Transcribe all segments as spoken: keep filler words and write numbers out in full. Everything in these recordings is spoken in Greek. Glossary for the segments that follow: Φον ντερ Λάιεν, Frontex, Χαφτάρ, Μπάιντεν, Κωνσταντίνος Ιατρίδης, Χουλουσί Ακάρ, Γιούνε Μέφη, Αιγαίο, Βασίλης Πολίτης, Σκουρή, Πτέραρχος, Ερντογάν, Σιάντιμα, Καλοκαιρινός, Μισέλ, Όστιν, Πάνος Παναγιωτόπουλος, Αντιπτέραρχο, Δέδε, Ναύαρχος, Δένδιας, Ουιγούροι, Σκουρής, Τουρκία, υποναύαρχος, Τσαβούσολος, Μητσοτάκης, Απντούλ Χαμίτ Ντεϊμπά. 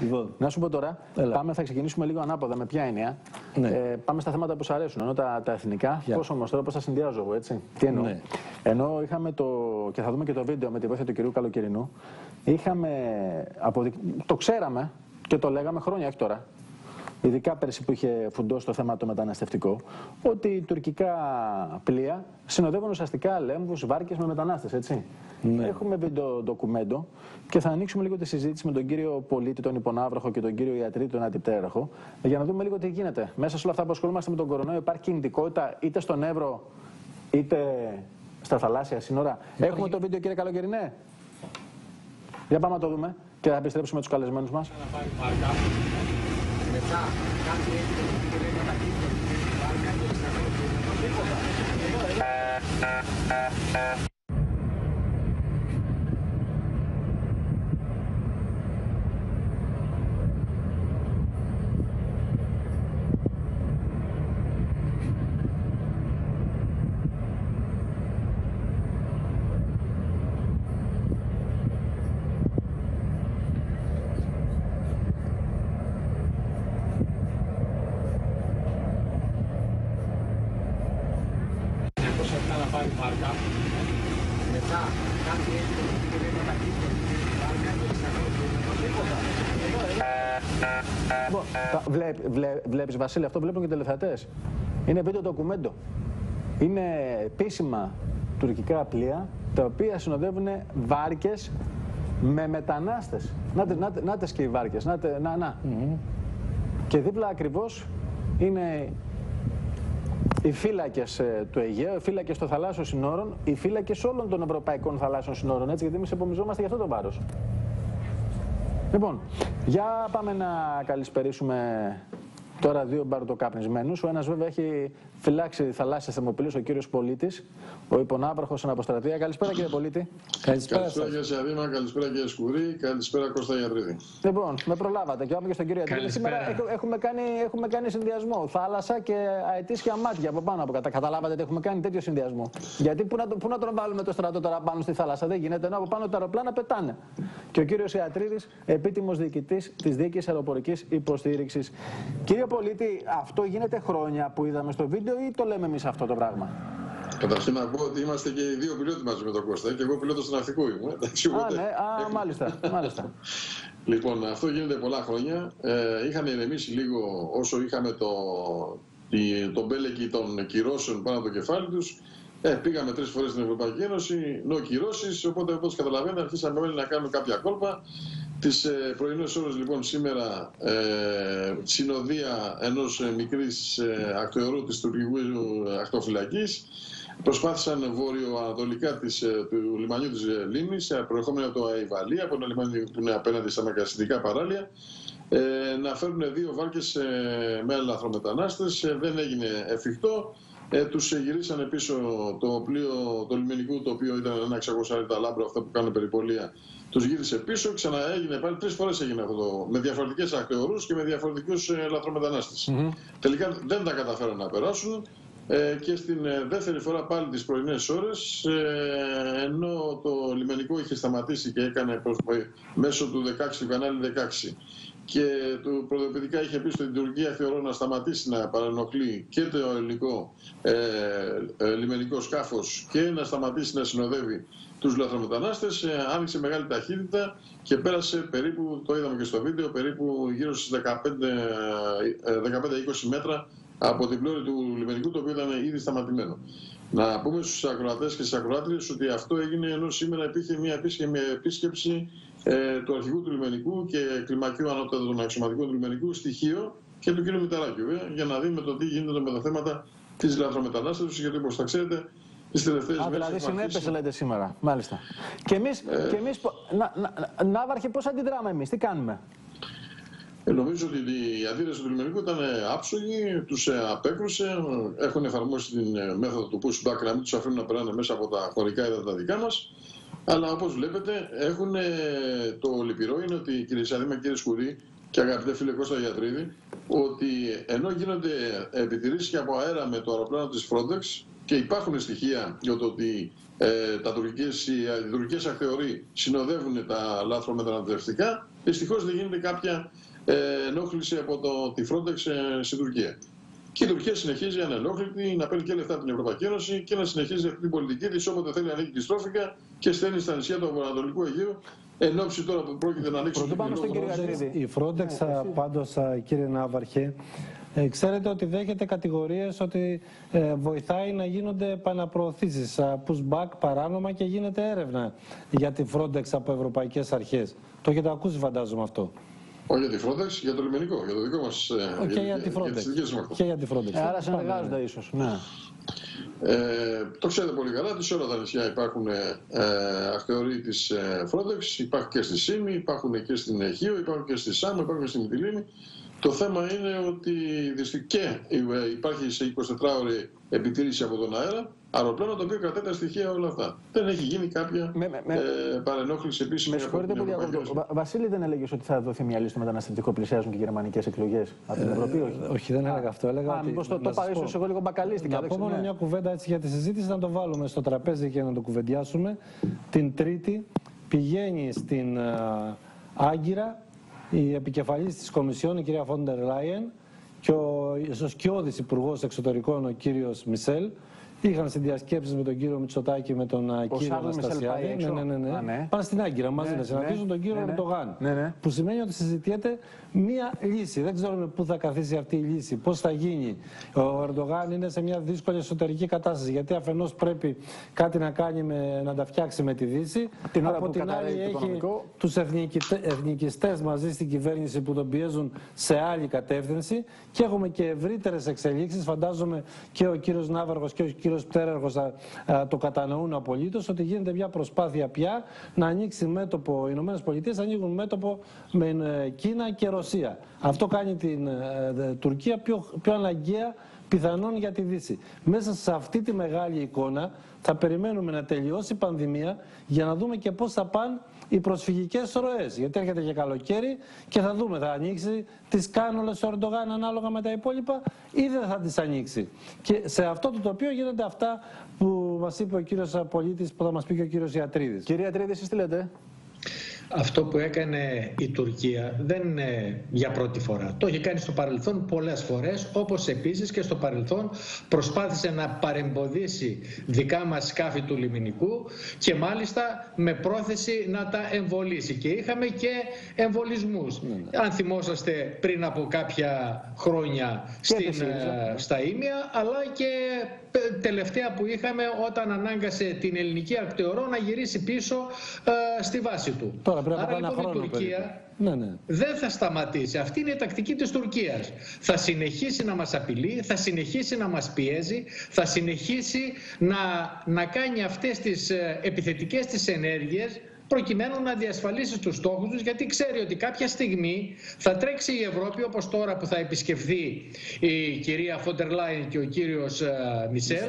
Λοιπόν, να σου πω τώρα, Έλα. πάμε, θα ξεκινήσουμε λίγο ανάποδα με ποια έννοια. Ναι. Ε, πάμε στα θέματα που σου αρέσουν, ενώ τα, τα εθνικά. Yeah. Πώς όμως τώρα, πώς τα συνδυάζω εγώ, έτσι. Τι εννοώ. Ναι. Ενώ είχαμε το, και θα δούμε και το βίντεο με τη βοήθεια του κυρίου Καλοκαιρινού, είχαμε, αποδικ... το ξέραμε και το λέγαμε χρόνια, όχι τώρα. Ειδικά πέρσι που είχε φουντώσει το θέμα το μεταναστευτικό, ότι οι τουρκικά πλοία συνοδεύουν ουσιαστικά λέμβους, βάρκες με μετανάστες, έτσι. Ναι. Έχουμε βίντεο ντοκουμέντο και θα ανοίξουμε λίγο τη συζήτηση με τον κύριο Πολίτη, τον υποναύαρχο, και τον κύριο Ιατρίδη, τον Αντιπτέραρχο, για να δούμε λίγο τι γίνεται. Μέσα σε όλα αυτά που ασχολούμαστε με τον κορονοϊό, υπάρχει κινητικότητα είτε στον Εύρο είτε στα θαλάσσια σύνορα. Υπάρχει... Έχουμε το βίντεο, κύριε Καλοκαιρινέ. Για πάμε να το δούμε και θα επιστρέψουμε τους καλεσμένους μας. Βλέπεις, Βασίλη, αυτό βλέπουν και οι τηλεθεατές. Είναι βίντεο ντοκουμέντο. Είναι επίσημα τουρκικά πλοία τα οποία συνοδεύουν βάρκες με μετανάστες. Νάτες, νάτες, νάτες και οι βάρκες. Νάτε, να, να. Mm-hmm. Και δίπλα ακριβώς είναι οι φύλακες του Αιγαίου, οι φύλακες των θαλάσσιων συνόρων, οι φύλακες όλων των ευρωπαϊκών θαλάσσιων συνόρων. Έτσι, γιατί εμείς επομιζόμαστε για αυτό το βάρος. Λοιπόν, για πάμε να καλησπερίσουμε τώρα δύο μπαρτοκαπνισμένους. Ο ένας βέβαια έχει φυλάξει θαλάσσιες θερμοπύλες, ο κύριος Πολίτης, ο υποναύαρχος αναποστρατεία. Καλησπέρα, κύριε Πολίτη. Καλησπέρα, καλησπέρα κύριε Σιάντιμα, καλησπέρα κύριε Σκουρή, καλησπέρα Κώστα Ιατρίδη. Λοιπόν, με προλάβατε και πάμε και στον κύριο Ιατρίδη. Σήμερα έχουμε κάνει, έχουμε κάνει συνδυασμό. Θάλασσα και αετήσια μάτια από πάνω από κάτω. Καταλάβατε ότι έχουμε κάνει τέτοιο συνδυασμό. Γιατί πού να, πού να τον βάλουμε το στρατό τώρα πάνω στη θάλασσα, δεν γίνεται. Ενώ από πάνω τα αεροπλάνα πετάνε. Και ο κύριος Ιατρίδης, επίτιμος διοικητής της Διοίκησης Αεροπορικής Υποστήριξης. Κύριε Πολίτη, αυτό γίνεται χρόνια που είδαμε στο βίντεο ή το λέμε εμείς αυτό το πράγμα? Καταρχήν να πω ότι είμαστε και οι δύο πιλότοι μαζί με τον Κώστα και εγώ πιλότος του ναυτικού ήμουν. Α, ναι, α, μάλιστα, μάλιστα. Λοιπόν, αυτό γίνεται πολλά χρόνια. Ε, είχαμε ηρεμήσει λίγο όσο είχαμε το, το, το μπέλεκι των κυρώσεων πάνω από το κεφάλι τους. Ε, πήγαμε τρεις φορές στην Ευρωπαϊκή Ένωση, νο κυρώσεις, οπότε όπως καταλαβαίνετε αρχίσαμε όλοι να κάνουμε κάποια κόλπα. Τις ε, πρωινές ώρες λοιπόν σήμερα ε, συνοδεία ενός ε, μικρής ε, ακτοερού της τουρκικού ακτοφυλακής προσπάθησαν βόρειο-ανατολικά της, ε, του λιμανιού της Λίμνης, ε, προερχόμενοι από το Αϊβαλί, από ένα λιμάνι που είναι απέναντι στα μακασιτικά παράλια, ε, να φέρουν δύο βάρκες ε, με λαθρομετανάστες. Ε, δεν έγινε εφικτό. Ε, τους γυρίσανε πίσω το πλοίο το λιμενικό, το οποίο ήταν ένα εξακόσια λάμπρο, αυτά που κάνουν περιπολία. Τους γύρισε πίσω, ξαναέγινε πάλι. Τρεις φορές έγινε αυτό το, με διαφορετικές ακτεωρούς και με διαφορετικούς ε, λαθρομετανάστες. Mm-hmm. Τελικά δεν τα καταφέραν να περάσουν ε, και στην ε, δεύτερη φορά πάλι τις πρωινές ώρες, ε, ενώ το λιμενικό είχε σταματήσει και έκανε προς, ε, μέσω του δεκαέξι, του κανάλι δεκαέξι, και του προειδοποιητικά είχε πει στην Τουρκία, θεωρώ, να σταματήσει να παρενοχλεί και το ελληνικό ε, ε, λιμενικό σκάφος και να σταματήσει να συνοδεύει τους λαθρομετανάστες. ε, άνοιξε μεγάλη ταχύτητα και πέρασε περίπου, το είδαμε και στο βίντεο, περίπου γύρω στις δεκαπέντε με είκοσι μέτρα από την πλώρη του λιμενικού, το οποίο ήταν ήδη σταματημένο. Να πούμε στους ακροατές και στις ακροάτριες ότι αυτό έγινε ενώ σήμερα υπήρχε μια επίσκεψη ε, του αρχηγού του λιμενικού και κλιμακίου ανώτατων των αξιωματικών του λιμενικού, στοιχείο και του κ. Μηταράκη, βέβαια, για να δούμε το τι γίνεται με τα θέματα της λαθρομετανάστευσης, γιατί όπως θα ξέρετε, τις τελευταίες μέρες... Δηλαδή συνέπεσε, λέτε, σήμερα. Μάλιστα. Και εμείς, ε... και εμείς να, να, Ναύαρχε, πώς αντιδράμε εμείς, τι κάνουμε? Ε, νομίζω ότι η αντίδραση του λιμενικού ήταν άψογη, τους απέκρουσε, έχουν εφαρμόσει την μέθοδο του pushback, να μην τους αφήνουν να περάνε μέσα από τα χωρικά έδατα τα δικά μας. Αλλά όπως βλέπετε, έχουν το λυπηρό είναι ότι, κύριε Σιάντιμα, κύριε Σκουρή και αγαπητέ φίλε Κώστα Ιατρίδη, ότι ενώ γίνονται επιτηρήσεις και από αέρα με το αεροπλάνο της Frontex και υπάρχουν στοιχεία για το ότι ε, τα τουρκικές, οι τουρκικές ακτεωροί συνοδεύουν τα λάθρο μεταναστευτικά, δυστυχώς δεν γίνεται κάποια ενόχληση από το, τη Frontex στην Τουρκία. Και η Τουρκία συνεχίζει ανενόχλητη να παίρνει και λεφτά από την Ευρωπαϊκή Ένωση και να συνεχίζει αυτή την πολιτική της, όποτε θέλει ανοίγει τη στρόφικα και στέλνει στα νησιά του Ανατολικού Αιγαίου, εν ώψη τώρα που πρόκειται να ανοίξει το Αιγαίο. Η Frontex πάντως, κύριε Ναύαρχε, Ε, ξέρετε ότι δέχεται κατηγορίες ότι ε, βοηθάει να γίνονται επαναπροωθήσεις, pushback παράνομα, και γίνεται έρευνα για τη Frontex από ευρωπαϊκές αρχές. Το έχετε ακούσει, φαντάζομαι, αυτό. Όχι για τη Frontex, για το λιμενικό, για το δικό μας. Ε, και, για, για, για, για τις δικές μας. Και για τη Frontex. Άρα συνεργάζονται, ναι, ίσως. Ναι. Ε, το ξέρετε πολύ καλά, σε όλα τα νησιά υπάρχουν ε, ακτεωροί της ε, Frontex, υπάρχουν και στη Σίμη, υπάρχουν και στην Αιχείο, υπάρχουν και στη Σάμο, υπάρχουν και στη Μυτιλήνη. Το θέμα είναι ότι και υπάρχει σε εικοσιτετράωρη επιτήρηση από τον αέρα αεροπλάνο, το οποίο κρατάει τα στοιχεία όλα αυτά. Δεν έχει γίνει κάποια με, με, ε, παρενόχληση επίσημη. Με συγχωρείτε που διακόπτω. Βασίλη, δεν έλεγε ότι θα δοθεί μια λύση στο μεταναστευτικό, πλησιάζουν και οι γερμανικές εκλογές από την Ευρώπη, όχι? Ε, όχι, δεν έλεγα αυτό. Έλεγα Α, μήπως το είπα ίσως εγώ λίγο μπακαλίστηκα. Να πω μόνο μια κουβέντα έτσι για τη συζήτηση, να το βάλουμε στο τραπέζι και να το κουβεντιάσουμε. Την Τρίτη πηγαίνει στην Άγκυρα η επικεφαλής της Κομισιόν, η κυρία Φον ντερ Λάιεν, και ο ισοσκιώδης υπουργός εξωτερικών, ο κύριος Μισέλ. Είχαν συνδιασκέψεις με τον κύριο Μητσοτάκη, με τον ο κύριο Αναστασιάδη. Ναι, ναι, ναι, ναι. Α, ναι. Πάνε στην Άγκυρα μαζί, ναι, να συναντήσουν, ναι, τον κύριο Ερντογάν. Ναι, ναι. Ναι, ναι. Που σημαίνει ότι συζητιέται μία λύση. Δεν ξέρουμε πού θα καθίσει αυτή η λύση, πώς θα γίνει. Ο Ερντογάν είναι σε μια δύσκολη εσωτερική κατάσταση. Γιατί αφενός πρέπει κάτι να κάνει, με, να τα φτιάξει με τη Δύση. Την από την άλλη, το έχει τους εθνικιστές μαζί στην κυβέρνηση που τον πιέζουν σε άλλη κατεύθυνση. Και έχουμε και ευρύτερες εξελίξεις. Φαντάζομαι και ο κύριος Ναύαρχος και ο κύριος Πτέραρχος το κατανοούν απολύτως, ότι γίνεται μια προσπάθεια πια να ανοίξει μέτωπο. Οι Ηνωμένες Πολιτείες ανοίγουν μέτωπο με Κίνα και Ρωσία. Αυτό κάνει την Τουρκία πιο, πιο αναγκαία πιθανόν για τη Δύση. Μέσα σε αυτή τη μεγάλη εικόνα θα περιμένουμε να τελειώσει η πανδημία για να δούμε και πώς θα πάνε οι προσφυγικές ροές. Γιατί έρχεται και καλοκαίρι και θα δούμε, θα ανοίξει τις κάνολες ο Ερντογάν ανάλογα με τα υπόλοιπα ή δεν θα τις ανοίξει. Και σε αυτό το τοπίο γίνονται αυτά που μας είπε ο κύριος Πολίτης, που θα μας πει και ο κύριος Ιατρίδης. Κύριε Ιατρίδη, εσείς τι λέτε? Αυτό που έκανε η Τουρκία δεν είναι για πρώτη φορά. Το είχε κάνει στο παρελθόν πολλές φορές, όπως επίσης και στο παρελθόν προσπάθησε να παρεμποδίσει δικά μας σκάφη του λιμηνικού και μάλιστα με πρόθεση να τα εμβολήσει. Και είχαμε και εμβολισμούς. Mm. Αν θυμόσαστε, πριν από κάποια χρόνια στην, στα Ήμια, αλλά και τελευταία που είχαμε όταν ανάγκασε την ελληνική ακτεωρό να γυρίσει πίσω ε, στη βάση του. Τώρα πρέπει να πάει λοιπόν, χρόνο, η Τουρκία ναι, ναι. δεν θα σταματήσει. Αυτή είναι η τακτική της Τουρκίας. Θα συνεχίσει να μας απειλεί, θα συνεχίσει να μας πιέζει, θα συνεχίσει να, να κάνει αυτές τις επιθετικές τις ενέργειες, προκειμένου να διασφαλίσει τους στόχους τους, γιατί ξέρει ότι κάποια στιγμή θα τρέξει η Ευρώπη, όπως τώρα που θα επισκεφθεί η κυρία Φον ντερ Λάιεν και ο κύριος Μισελ,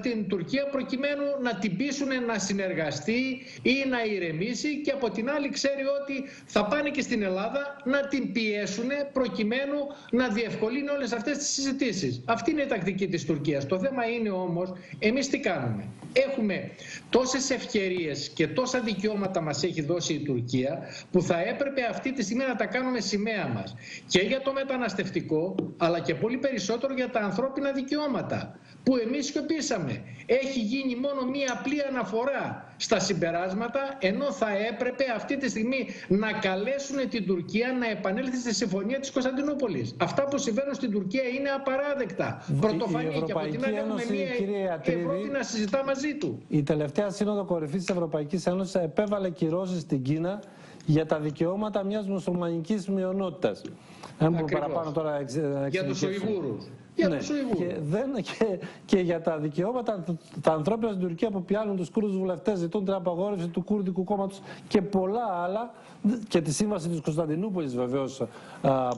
την Τουρκία, προκειμένου να την πείσουν να συνεργαστεί ή να ηρεμήσει, και από την άλλη ξέρει ότι θα πάνε και στην Ελλάδα να την πιέσουν προκειμένου να διευκολύνει όλες αυτές τις συζητήσεις. Αυτή είναι η τακτική της Τουρκίας. Το θέμα είναι όμως εμείς τι κάνουμε. Έχουμε τόσες ευκαιρίες και τόσα δικαιώματα μας έχει δώσει η Τουρκία, που θα έπρεπε αυτή τη στιγμή να τα κάνουμε σημαία μας. Και για το μεταναστευτικό, αλλά και πολύ περισσότερο για τα ανθρώπινα δικαιώματα, που εμείς σιωπήσαμε. Έχει γίνει μόνο μία απλή αναφορά στα συμπεράσματα, ενώ θα έπρεπε αυτή τη στιγμή να καλέσουν την Τουρκία να επανέλθει στη συμφωνία της Κωνσταντινούπολης. Αυτά που συμβαίνουν στην Τουρκία είναι απαράδεκτα. Πρωτοφανή, και από την άλλη έχουμε μία Ευρώπη να συζητά μαζί του. Η τελευταία σύνοδο κορυφής της Ευρωπαϊκής Ένωσης επέβαλε κυρώσεις στην Κίνα για τα δικαιώματα μιας μουσουλμανικής μειονότητας. Ακριβώς. Παραπάνω τώρα εξ, εξ, για τους Ουιγούρους. Για ναι. και, δεν, και, και για τα δικαιώματα τα ανθρώπινα στην Τουρκία, που πιάνουν τους Κούρδους βουλευτές, ζητούν την απαγόρευση του Κούρδικου κόμματος και πολλά άλλα, και τη σύμβαση της Κωνσταντινούπολης βεβαίως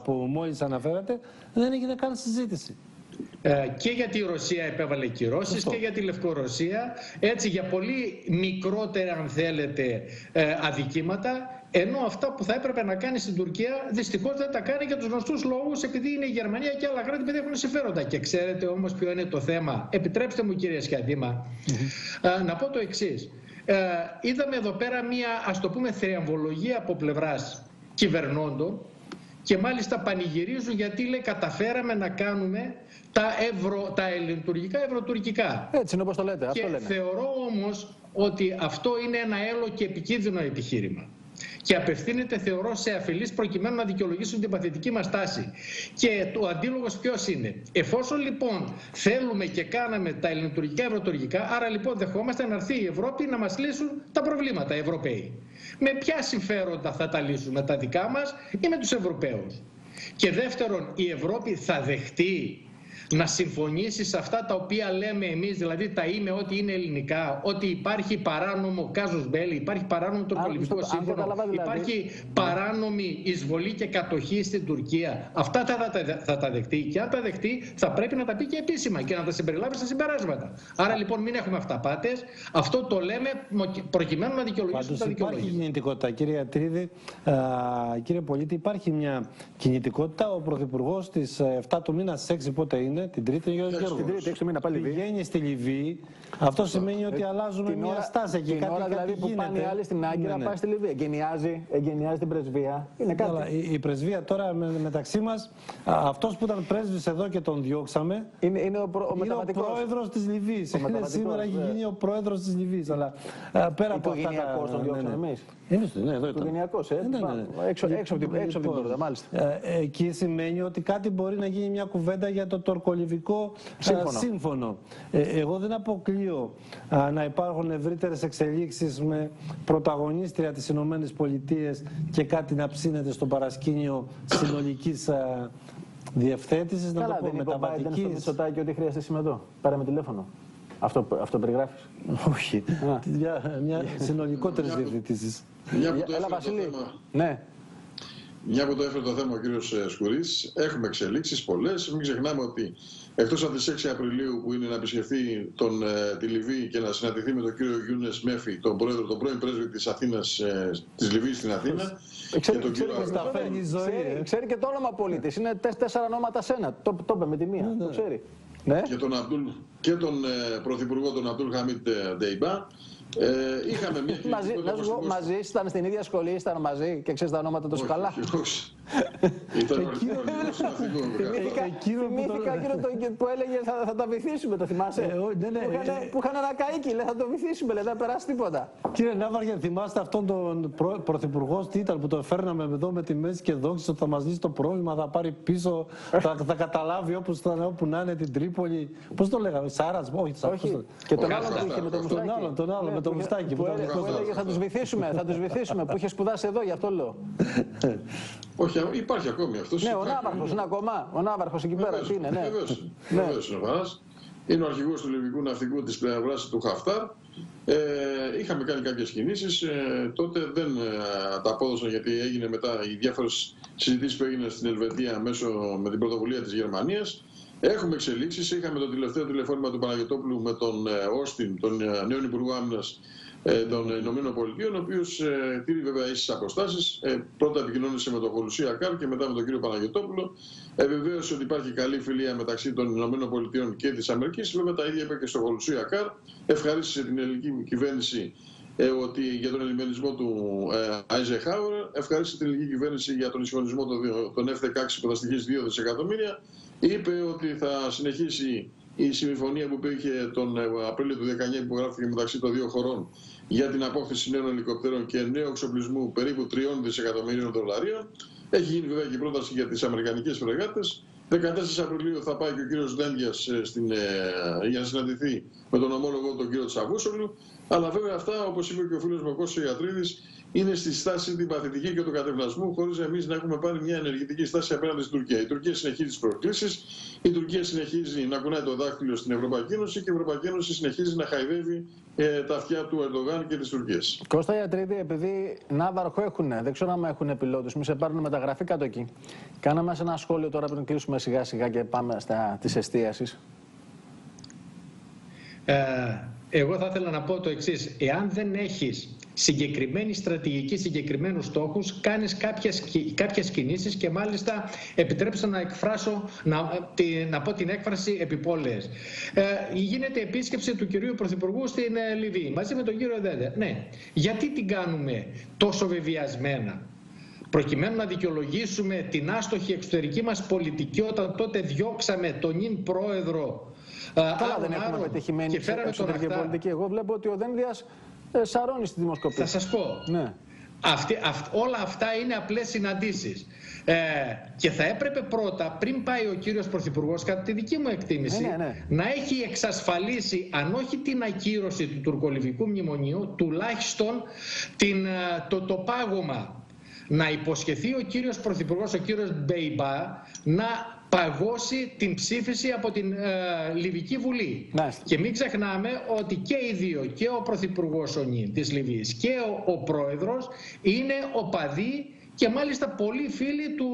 που μόλις αναφέρατε, δεν έγινε καν συζήτηση. Και για τη Ρωσία επέβαλε κυρώσεις και για τη Λευκορωσία, έτσι, για πολύ μικρότερα αν θέλετε αδικήματα, ενώ αυτά που θα έπρεπε να κάνει στην Τουρκία δυστυχώς δεν τα κάνει για τους γνωστούς λόγους, επειδή είναι η Γερμανία και άλλα κράτη που έχουν συμφέροντα. Και ξέρετε όμως ποιο είναι το θέμα? Επιτρέψτε μου, κύριε Σιάντιμα, να πω το εξής. Είδαμε εδώ πέρα μια, ας το πούμε, θριαμβολογία από πλευράς κυβερνώντων και μάλιστα πανηγυρίζουν γιατί λέει καταφέραμε να κάνουμε τα, ευρω, τα ελληνοτουρκικά ευρωτουρκικά. Έτσι είναι όπως το λέτε. Αυτό και λένε. Θεωρώ όμως ότι αυτό είναι ένα έλο και επικίνδυνο επιχείρημα. Και απευθύνεται, θεωρώ, σε αφελείς προκειμένου να δικαιολογήσουν την παθητική μας τάση. Και ο αντίλογος ποιος είναι? Εφόσον λοιπόν θέλουμε και κάναμε τα ελληνοτουρκικά ευρωτουρκικά, άρα λοιπόν δεχόμαστε να έρθει η Ευρώπη να μας λύσουν τα προβλήματα, οι Ευρωπαίοι. Με ποια συμφέροντα θα τα λύσουμε, τα δικά μας ή με τους Ευρωπαίους? Και δεύτερον, η Ευρώπη θα δεχτεί να συμφωνήσει σε αυτά τα οποία λέμε εμείς, δηλαδή τα είμαι ότι είναι ελληνικά, ότι υπάρχει παράνομο κάζους μπέλι, υπάρχει παράνομο το πολιτικό σύμφωνο, υπάρχει δηλαδή παράνομη εισβολή και κατοχή στην Τουρκία. Αυτά θα, θα, θα τα δεχτεί, και αν τα δεχτεί θα πρέπει να τα πει και επίσημα και να τα συμπεριλάβει στα συμπεράσματα. Άρα λοιπόν μην έχουμε αυταπάτες. Αυτό το λέμε προκειμένου να δικαιολογήσουμε τα δικαιολογία. Υπάρχει κινητικότητα, κύριε Ιατρίδη. Κύριε Πολίτη, υπάρχει μια κινητικότητα. Ο Πρωθυπουργός της εφτά του μήνα, στις έξι πότε είναι? Την Τρίτη, Γιώργος. Πηγαίνει στη Λιβύη. Αυτό σημαίνει ότι αλλάζουμε την μια ώρα, στάση εκεί. Την κάτι, ώρα κάτι δηλαδή που πάνε οι άλλοι στην Άγκυρα, ναι, ναι. πάει στη Λιβύη. Εγκαινιάζει, εγκαινιάζει την πρεσβεία. Είναι κάτι. Άρα, η, η πρεσβεία τώρα με, μεταξύ μας, αυτός που ήταν πρέσβης εδώ και τον διώξαμε, είναι, είναι ο, προ, ο, είναι ο πρόεδρος της Λιβύης. Είναι σήμερα έχει γίνει ο πρόεδρος της Λιβύης. Αλλά πέρα από αυτά. Οικογενειακός τον διώξαμε εμείς. Οικογενειακός, έξω από την πόρτα, μάλιστα. Εκεί σημαίνει ότι κάτι μπορεί να γίνει μια κουβέντα για το τουρκολιβικό σύμφωνο. σύμφωνο. Ε, εγώ δεν αποκλείω α, να υπάρχουν ευρύτερες εξελίξεις με πρωταγωνίστρια της Ηνωμένες Πολιτείες και κάτι να ψήνεται στο παρασκήνιο συνολικής α, διευθέτησης. Καλά, να το πω, δεν είπε ο Μπάιντεν στο Μητσοτάκη ότι χρειάζεται συμμετώ. Πάρε με τηλέφωνο. Αυτό, αυτό περιγράφεις? Όχι. μια μια συνολικότερες διευθέτησης. Έλα Βασίλη. Ναι. Μια που το έφερε το θέμα ο κύριος Σκουρής, έχουμε εξελίξεις πολλές. Μην ξεχνάμε ότι εκτός από τις έξι Απριλίου που είναι να επισκεφθεί τον, ε, τη Λιβύη και να συναντηθεί με τον κύριο Γιούνε Μέφη, τον πρόεδρο, τον πρώην πρέσβη της Αθήνας, ε, της Λιβύης στην Αθήνα. Ξέρει και, ξέρει, ξέρει, ξέρει και το όνομα πολίτης. Είναι τέσσερα ονόματα σε ένα. Το είπε με τη μία. Ναι, ναι. Το ξέρει. Ναι. Και τον, Απντούλ, και τον ε, πρωθυπουργό, τον Απντούλ Χαμίτ Ντεϊμπά. Ε, είχαμε μια μαζί, εγώ, μαζί, ήταν στην ίδια σχολή, ήταν μαζί και ξέρεις τα ονόματα τόσο καλά. Ήταν θυμήθηκα κύριο που έλεγε θα, θα τα βυθίσουμε, το θυμάσαι? Ε, ό, ναι, ναι, που, είχαν, ε, που είχαν ένα καΐκι, λέει θα το βυθίσουμε, λέει δεν περάσει τίποτα. Κύριε Ναύαρχε, θυμάστε αυτόν τον πρωθυπουργό, τι ήταν που το φέρναμε εδώ με τη μέση και δόξα, θα μας λύσει το πρόβλημα, θα πάρει πίσω, θα, θα καταλάβει όπως θα, όπου να είναι την Τρίπολη. Πώς το λέγαμε, Σάρας, όχι, όχι. Και τον άλλον, τον άλλον. Με το μουστάκι που, που, έλεγε, που έλεγε θα τους βυθίσουμε, θα τους βυθίσουμε, που είχε σπουδάσει εδώ, γι' αυτό λέω. Όχι, υπάρχει ακόμη αυτός. Ναι, ο Ναύαρχος είναι ακόμα, ο Ναύαρχος εκεί πέρα τι είναι, ναι. Βεβαίως, βεβαίως είναι ο Ναύαρχος. Είναι ο αρχηγός του λιβυκού ναυτικού της πλευράς του Χαφτάρ. Ε, είχαμε κάνει κάποιες κινήσεις, ε, τότε δεν ε, τα απόδωσαν γιατί έγινε μετά οι διάφορες συζητήσεις που έγιναν στην Ελβετία μέσω με την πρωτοβουλία της Γερμανίας. Έχουμε εξελίξεις. Είχαμε το τελευταίο τηλεφώνημα του Παναγιωτόπουλου με τον Όστιν, τον νέο Υπουργό Άμυνας των ΗΠΑ, ο οποίος τήρει βέβαια ίσες αποστάσεις. Πρώτα επικοινώνησε με τον Χουλουσί Ακάρ και μετά με τον κύριο Παναγιωτόπουλο. Επιβεβαίωσε ότι υπάρχει καλή φιλία μεταξύ των ΗΠΑ και της Αμερικής. Βέβαια τα ίδια είπε και στον Χουλουσί Ακάρ. Ευχαρίστησε την ελληνική κυβέρνηση ότι για τον ελιμενισμό του Άιζενχάουερ, ευχαρίστησε την ελληνική κυβέρνηση για τον ισχυρισμό των εφ δεκαέξι που θα στοιχίζει δύο δισεκατομμύρια. Είπε ότι θα συνεχίσει η συμφωνία που υπήρχε τον Απρίλιο του δύο χιλιάδες δεκαεννιά που γράφτηκε μεταξύ των δύο χωρών για την απόκτηση νέων ελικοπτέρων και νέου εξοπλισμού περίπου τριών δισεκατομμυρίων δολαρίων. Έχει γίνει βέβαια και η πρόταση για τις αμερικανικές φρεγάτες. δεκατέσσερις Απριλίου θα πάει και ο κύριος Δένδιας στην, για να συναντηθεί με τον ομόλογο τον κύριο Τσαβούσολου. Αλλά βέβαια αυτά, όπως είπε και ο φίλος μου ο Κωνσταντίνος Ιατρίδης, είναι στη στάση την παθητική και του κατευνασμού, χωρίς εμείς να έχουμε πάρει μια ενεργητική στάση απέναντι στην Τουρκία. Η Τουρκία συνεχίζει τις προκλήσεις, η Τουρκία συνεχίζει να κουνάει το δάχτυλο στην Ευρωπαϊκή Ένωση και η Ευρωπαϊκή Ένωση συνεχίζει να χαϊδεύει ε, τα αυτιά του Ερντογάν και της Τουρκίας. Κώστα Ιατρίδη, επειδή Ναύαρχο έχουν, δεν ξέρω αν έχουν πιλότους, μη σε πάρουν μεταγραφή κάτω εκεί. Κάναμε ένα σχόλιο τώρα πριν κλείσουμε σιγά σιγά και πάμε στα της εστίασης. Ε, εγώ θα ήθελα να πω το εξής. Εάν δεν έχεις συγκεκριμένη στρατηγική, συγκεκριμένους στόχους, κάνεις κάποιες, κάποιες κινήσεις και μάλιστα επιτρέψτε να εκφράσω, να, να πω την έκφραση επιπόλαιες. Ε, γίνεται επίσκεψη του κυρίου Πρωθυπουργού στην Λιβύη μαζί με τον κύριο Δέδε. Ναι, γιατί την κάνουμε τόσο βεβιασμένα? προκειμένου να δικαιολογήσουμε την άστοχη εξωτερική μας πολιτική όταν τότε διώξαμε τον νυν πρόεδρο. Καλά δεν έχουμε πετυχημένη εξωτερική πολιτική. Εγώ βλέπω ότι ο Δένδιας ε, σαρώνει στη δημοσκοπία. Θα σας πω. Ναι. Αυτή, αυ, όλα αυτά είναι απλές συναντήσεις. Ε, και θα έπρεπε πρώτα, πριν πάει ο κύριος Πρωθυπουργός, κατά τη δική μου εκτίμηση, ναι, ναι, ναι. να έχει εξασφαλίσει, αν όχι την ακύρωση του τουρκολιβικού μνημονίου, τουλάχιστον την, το, το πάγωμα. Να υποσχεθεί ο κύριος Πρωθυπουργός, ο κύριος Ντεϊμπά, να παγώσει την ψήφιση από την ε, Λιβική Βουλή. Μάλιστα. Και μην ξεχνάμε ότι και οι δύο, και ο Πρωθυπουργός Ονή της Λιβύης και ο, ο Πρόεδρος είναι οπαδοί και μάλιστα πολλοί φίλοι του,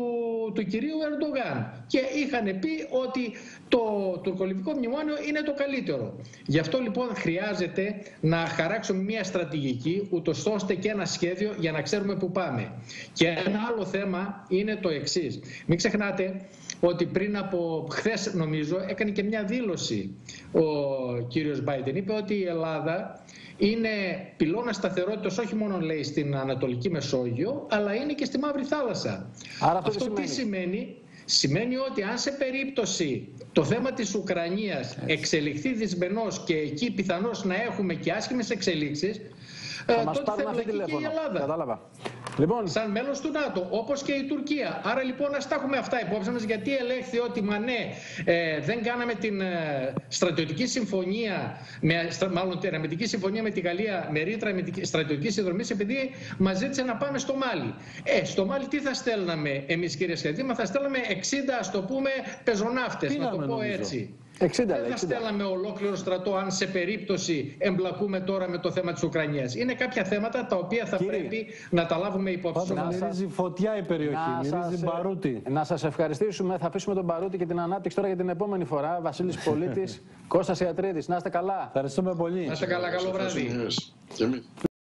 του κυρίου Ερντογάν. Και είχαν πει ότι το τουρκολιβικό μνημόνιο είναι το καλύτερο. Γι' αυτό λοιπόν χρειάζεται να χαράξουμε μια στρατηγική, ούτως ώστε και ένα σχέδιο για να ξέρουμε που πάμε. Και ένα άλλο θέμα είναι το εξής. Μην ξεχνάτε ότι πριν από χθες, νομίζω, έκανε και μια δήλωση ο κύριος Μπάιντεν. Είπε ότι η Ελλάδα είναι πυλώνα σταθερότητας, όχι μόνο λέει στην Ανατολική Μεσόγειο, αλλά είναι και στη Μαύρη Θάλασσα. Άρα αυτό σημαίνει. τι σημαίνει, σημαίνει ότι αν σε περίπτωση το θέμα της Ουκρανίας εξελιχθεί δυσμενώς και εκεί πιθανώς να έχουμε και άσχημες εξελίξεις, θα ε, μας τότε θα εμπλακεί και η Ελλάδα. Κατάλαβα. Λοιπόν. Σαν μέλος του ΝΑΤΟ, όπως και η Τουρκία. Άρα λοιπόν ας τα έχουμε αυτά υπόψη μας, γιατί ελέγχθη ότι μα ναι, ε, δεν κάναμε την ε, στρατιωτική συμφωνία, με, στρα, μάλλον την αμυντική συμφωνία με τη Γαλλία με ρήτρα στρατιωτική συνδρομή, επειδή μας ζήτησε να πάμε στο Μάλι. Ε, στο Μάλι τι θα στέλναμε εμείς, κύριε Σχεδίμα, θα στέλναμε εξήντα, ας το πούμε, πεζοναύτες, Πίναμε, να το πω νομίζω. έτσι. εξήντα, δεν θα εξήντα. στέλναμε ολόκληρο στρατό αν σε περίπτωση εμπλακούμε τώρα με το θέμα της Ουκρανίας. Είναι κάποια θέματα τα οποία θα Κύριε, πρέπει να τα λάβουμε υπόψη. Να μυρίζει φωτιά η περιοχή, μυρίζει μπαρούτι. Να σας ευχαριστήσουμε. Θα αφήσουμε τον μπαρούτι και την ανάπτυξη τώρα για την επόμενη φορά. Βασίλης Πολίτης, Κώστας Ιατρίδης. Να είστε καλά. Ευχαριστούμε πολύ. Να είστε καλά. Καλό βράδυ.